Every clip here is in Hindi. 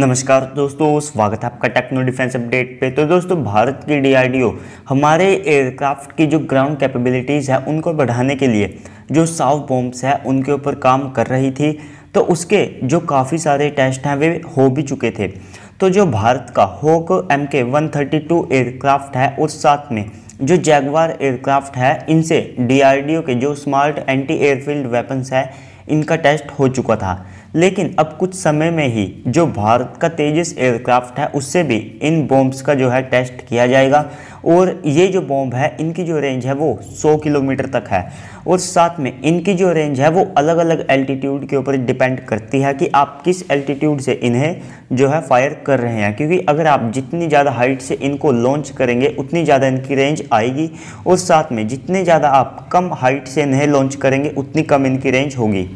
नमस्कार दोस्तों, स्वागत है आपका टेक्नो डिफेंस अपडेट पे। तो दोस्तों, भारत की DRDO हमारे एयरक्राफ्ट की जो ग्राउंड कैपेबिलिटीज़ है उनको बढ़ाने के लिए जो SAAW बॉम्ब्स हैं उनके ऊपर काम कर रही थी। तो उसके जो काफ़ी सारे टेस्ट हैं वे हो भी चुके थे। तो जो भारत का हॉक MK-132 एयरक्राफ्ट है और साथ में जो जैगवार एयरक्राफ्ट है, इनसे DRDO के जो स्मार्ट एंटी एयरफील्ड वेपन्स है इनका टेस्ट हो चुका था। लेकिन अब कुछ समय में ही जो भारत का तेजस एयरक्राफ्ट है उससे भी इन बॉम्ब्स का जो है टेस्ट किया जाएगा। और ये जो बॉम्ब है इनकी जो रेंज है वो 100 किलोमीटर तक है और साथ में इनकी जो रेंज है वो अलग अलग एल्टीट्यूड के ऊपर डिपेंड करती है कि आप किस एल्टीट्यूड से इन्हें जो है फायर कर रहे हैं, क्योंकि अगर आप जितनी ज़्यादा हाइट से इनको लॉन्च करेंगे उतनी ज़्यादा इनकी रेंज आएगी और साथ में जितने ज़्यादा आप कम हाइट से इन्हें लॉन्च करेंगे उतनी कम इनकी रेंज होगी।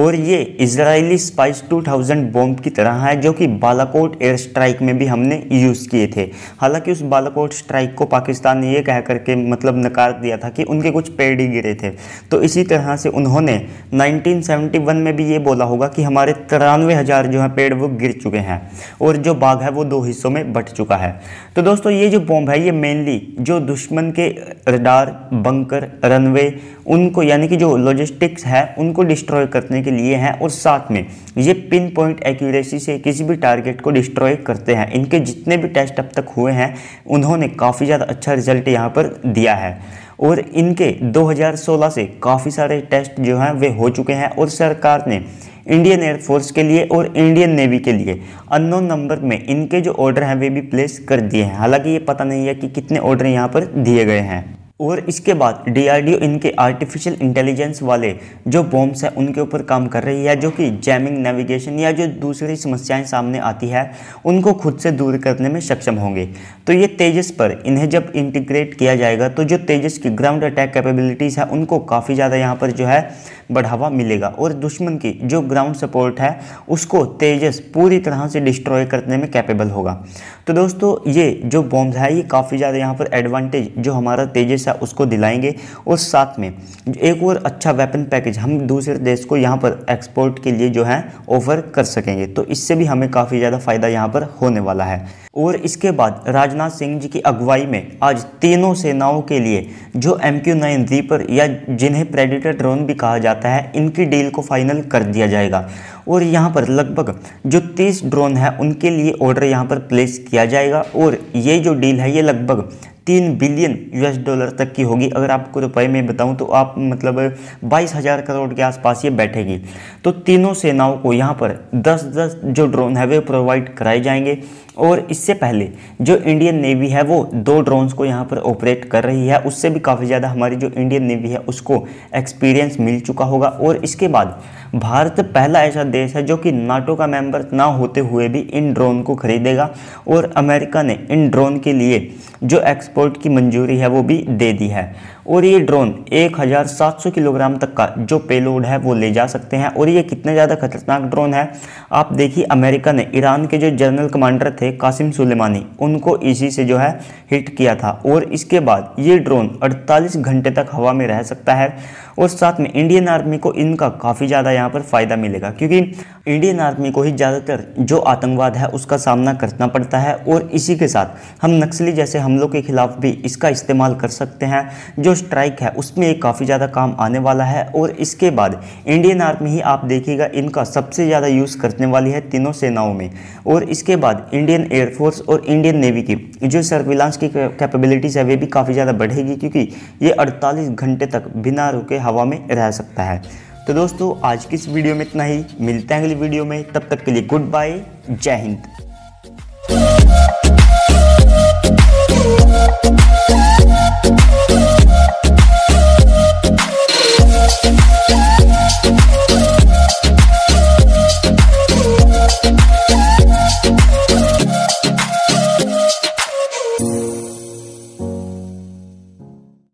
और ये इजरायली स्पाइस 2000 बॉम्ब की तरह है जो कि बालाकोट एयर स्ट्राइक में भी हमने यूज़ किए थे। हालांकि उस बालाकोट स्ट्राइक को पाकिस्तान ने ये कह करके मतलब नकार दिया था कि उनके कुछ पेड़ ही गिरे थे। तो इसी तरह से उन्होंने 1971 में भी ये बोला होगा कि हमारे 93,000 जो है पेड़ वो गिर चुके हैं और जो बाग है वो दो हिस्सों में बट चुका है। तो दोस्तों, ये जो बॉम्ब है ये मेनली जो दुश्मन के रडार, बंकर, रनवे उनको यानी कि जो लॉजिस्टिक्स है उनको डिस्ट्रॉय करने के लिए हैं और साथ में ये पिन पॉइंट एक्यूरेसी से किसी भी टारगेट को डिस्ट्रॉय करते हैं। इनके जितने भी टेस्ट अब तक हुए हैं उन्होंने काफ़ी ज़्यादा अच्छा रिजल्ट यहाँ पर दिया है और इनके 2016 से काफ़ी सारे टेस्ट जो हैं वे हो चुके हैं और सरकार ने इंडियन एयरफोर्स के लिए और इंडियन नेवी के लिए अननोन नंबर में इनके जो ऑर्डर हैं वे भी प्लेस कर दिए हैं। हालाँकि ये पता नहीं है कि कितने ऑर्डर यहाँ पर दिए गए हैं। और इसके बाद DRDO इनके आर्टिफिशियल इंटेलिजेंस वाले जो बॉम्ब्स हैं उनके ऊपर काम कर रही है, जो कि जैमिंग, नेविगेशन या जो दूसरी समस्याएं सामने आती है उनको खुद से दूर करने में सक्षम होंगे। तो ये तेजस पर इन्हें जब इंटीग्रेट किया जाएगा तो जो तेजस की ग्राउंड अटैक कैपेबिलिटीज़ है उनको काफ़ी ज़्यादा यहाँ पर जो है बढ़ावा मिलेगा और दुश्मन की जो ग्राउंड सपोर्ट है उसको तेजस पूरी तरह से डिस्ट्रॉय करने में कैपेबल होगा। तो दोस्तों, ये जो बॉम्ब्स है ये काफ़ी ज़्यादा यहाँ पर एडवांटेज जो हमारा तेजस उसको दिलाएंगे और साथ में एक और अच्छा वेपन पैकेज हम दूसरे देश को यहाँ पर एक्सपोर्ट के लिए जो है ऑफर कर सकेंगे। तो इससे भी हमें काफ़ी ज़्यादा फायदा यहाँ पर होने वाला है। और इसके बाद राजनाथ सिंह जी की अगुवाई में आज तीनों सेनाओं के लिए जो MQ-9 रीपर या जिन्हें प्रेडेटर ड्रोन भी कहा जाता है इनकी डील को फाइनल कर दिया जाएगा और यहाँ पर लगभग जो 30 ड्रोन है उनके लिए ऑर्डर यहाँ पर प्लेस किया जाएगा। और ये जो डील है ये लगभग $3 बिलियन तक की होगी। अगर आपको रुपए में बताऊं तो आप मतलब 22,000 करोड़ के आसपास ये बैठेगी। तो तीनों सेनाओं को यहाँ पर 10-10 जो ड्रोन है वे प्रोवाइड कराए जाएंगे। और इससे पहले जो इंडियन नेवी है वो 2 ड्रोन्स को यहाँ पर ऑपरेट कर रही है, उससे भी काफ़ी ज़्यादा हमारी जो इंडियन नेवी है उसको एक्सपीरियंस मिल चुका होगा। और इसके बाद भारत पहला ऐसा देश है जो कि NATO का मेंबर ना होते हुए भी इन ड्रोन को खरीदेगा और अमेरिका ने इन ड्रोन के लिए जो एक्सपोर्ट की मंजूरी है वो भी दे दी है। और ये ड्रोन 1,700 किलोग्राम तक का जो पेलोड है वो ले जा सकते हैं। और ये कितने ज़्यादा खतरनाक ड्रोन है आप देखिए, अमेरिका ने ईरान के जो जनरल कमांडर थे कासिम सुलेमानी उनको इसी से जो है हिट किया था। और इसके बाद ये ड्रोन 48 घंटे तक हवा में रह सकता है और साथ में इंडियन आर्मी को इनका काफ़ी ज़्यादा यहाँ पर फ़ायदा मिलेगा, क्योंकि इंडियन आर्मी को ही ज़्यादातर जो आतंकवाद है उसका सामना करना पड़ता है। और इसी के साथ हम नक्सली जैसे हमलों के खिलाफ भी इसका इस्तेमाल कर सकते हैं। जो स्ट्राइक है उसमें ये काफ़ी ज़्यादा काम आने वाला है। और इसके बाद इंडियन आर्मी ही आप देखिएगा इनका सबसे ज़्यादा यूज़ करने वाली है तीनों सेनाओं में। और इसके बाद इंडियन एयरफोर्स और इंडियन नेवी की जो सर्विलांस की कैपेबिलिटीज़ है वे भी काफ़ी ज़्यादा बढ़ेगी, क्योंकि ये 48 घंटे तक बिना रुके हवा में रह सकता है। तो दोस्तों, आज की इस वीडियो में इतना ही। मिलते हैं अगली वीडियो में, तब तक के लिए गुड बाय, जय हिंद।